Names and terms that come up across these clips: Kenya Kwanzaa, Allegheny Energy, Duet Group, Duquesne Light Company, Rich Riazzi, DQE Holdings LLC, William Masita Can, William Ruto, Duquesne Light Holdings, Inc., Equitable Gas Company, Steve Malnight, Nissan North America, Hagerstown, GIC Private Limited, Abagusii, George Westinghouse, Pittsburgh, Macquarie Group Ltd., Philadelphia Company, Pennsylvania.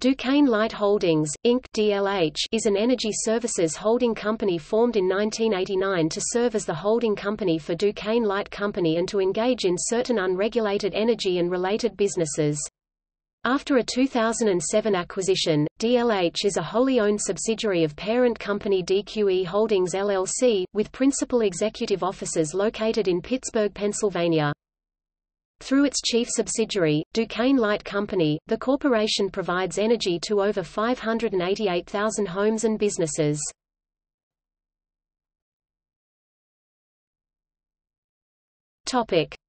Duquesne Light Holdings, Inc. (DLH) is an energy services holding company formed in 1989 to serve as the holding company for Duquesne Light Company and to engage in certain unregulated energy and related businesses. After a 2007 acquisition, DLH is a wholly owned subsidiary of parent company DQE Holdings LLC, with principal executive offices located in Pittsburgh, Pennsylvania. Through its chief subsidiary, Duquesne Light Company, the corporation provides energy to over 588,000 homes and businesses.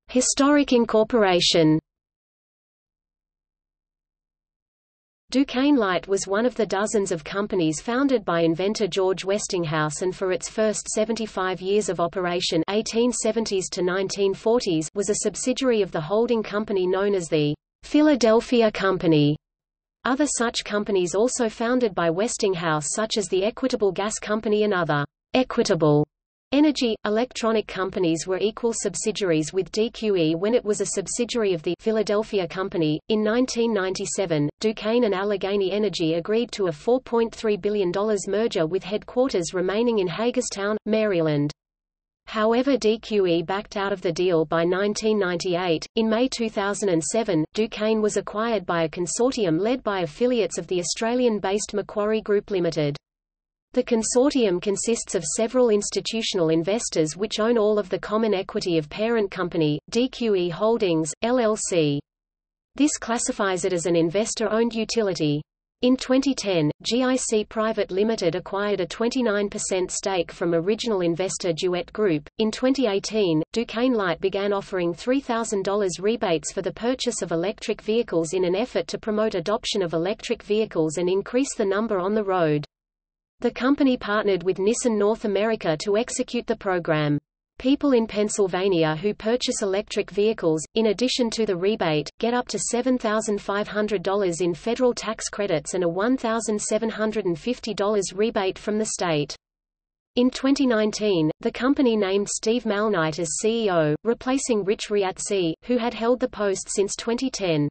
Historic incorporation. Duquesne Light was one of the dozens of companies founded by inventor George Westinghouse, and for its first 75 years of operation 1870s to 1940s was a subsidiary of the holding company known as the Philadelphia Company. Other such companies also founded by Westinghouse, such as the Equitable Gas Company and other Equitable Energy electronic companies, were equal subsidiaries with DQE when it was a subsidiary of the Philadelphia Company. In 1997, Duquesne and Allegheny Energy agreed to a $4.3 billion merger, with headquarters remaining in Hagerstown, Maryland. However, DQE backed out of the deal by 1998. In May 2007, Duquesne was acquired by a consortium led by affiliates of the Australian-based Macquarie Group Ltd. The consortium consists of several institutional investors which own all of the common equity of parent company, DQE Holdings, LLC. This classifies it as an investor-owned utility. In 2010, GIC Private Limited acquired a 29% stake from original investor Duet Group. In 2018, Duquesne Light began offering $3,000 rebates for the purchase of electric vehicles in an effort to promote adoption of electric vehicles and increase the number on the road. The company partnered with Nissan North America to execute the program. People in Pennsylvania who purchase electric vehicles, in addition to the rebate, get up to $7,500 in federal tax credits and a $1,750 rebate from the state. In 2019, the company named Steve Malnight as CEO, replacing Rich Riazzi, who had held the post since 2010.